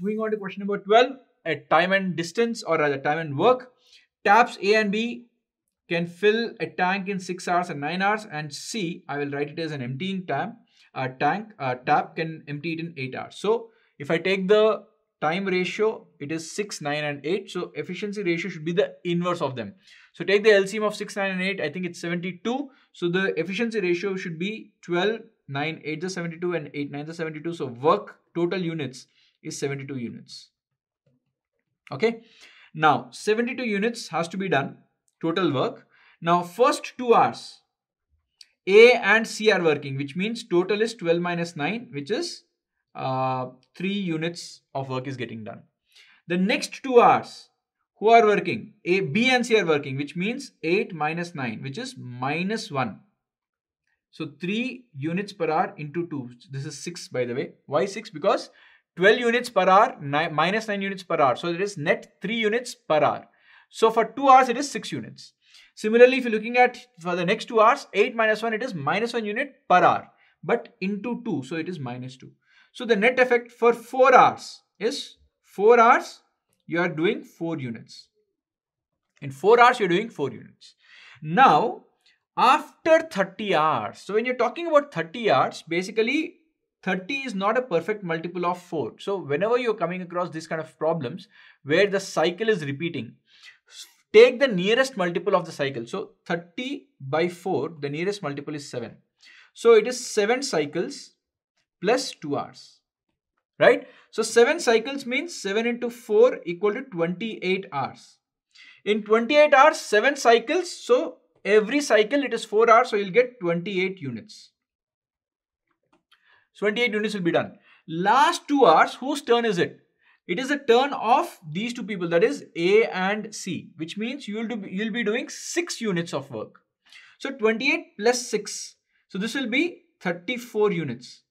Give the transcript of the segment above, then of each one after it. Moving on to question number 12, at time and distance, or rather time and work, tabs A and B can fill a tank in 6 hours and 9 hours, and C, I will write it as an emptying tab, tab can empty it in 8 hours. So if I take the time ratio, it is 6, 9 and 8. So efficiency ratio should be the inverse of them. So take the LCM of 6, 9 and 8. I think it's 72. So the efficiency ratio should be 12, 9, 8 is 72 and 8, 9 is 72. So work total units is 72 units. Okay. Now 72 units has to be done. Total work. Now first 2 hours, A and C are working, which means total is 12 minus 9, which is 3 units of work is getting done. The next 2 hours, who are working? A, B and C are working, which means 8 minus 9, which is minus 1. So 3 units per hour into 2. This is 6, by the way. Why 6? Because 12 units per hour, minus 9 units per hour. So there is net 3 units per hour. So for 2 hours, it is 6 units. Similarly, if you're looking at for the next 2 hours, 8 minus 1, it is minus 1 unit per hour, but into 2. So it is minus 2. So the net effect for 4 hours is 4 hours, you are doing 4 units. In 4 hours, you're doing 4 units. Now, after 30 hours, so when you're talking about 30 hours, basically 30 is not a perfect multiple of 4. So whenever you're coming across this kind of problems where the cycle is repeating, take the nearest multiple of the cycle. So 30 by 4, the nearest multiple is 7. So it is 7 cycles plus 2 hours, right? So 7 cycles means 7 into 4 equal to 28 hours. In 28 hours, 7 cycles. So every cycle it is 4 hours. So you'll get 28 units. 28 units will be done. Last 2 hours, whose turn is it? It is the turn of these two people, that is A and C, which means you'll be doing 6 units of work. So 28 plus 6. So this will be 34 units.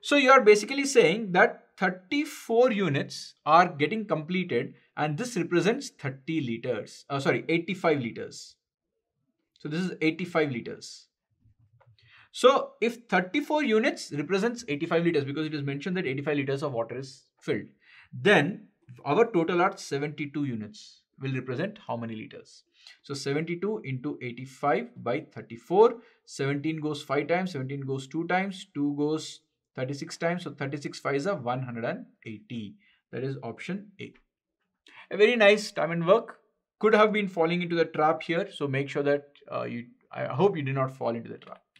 So you are basically saying that 34 units are getting completed, and this represents 85 liters. So this is 85 liters. So if 34 units represents 85 liters, because it is mentioned that 85 liters of water is filled, then our total are 72 units will represent how many liters. So 72 into 85 by 34, 17 goes 5 times, 17 goes 2 times, 2 goes 36 times. So 36 5s are 180. That is option A. A very nice time and work. Could have been falling into the trap here. So make sure that I hope you did not fall into the trap.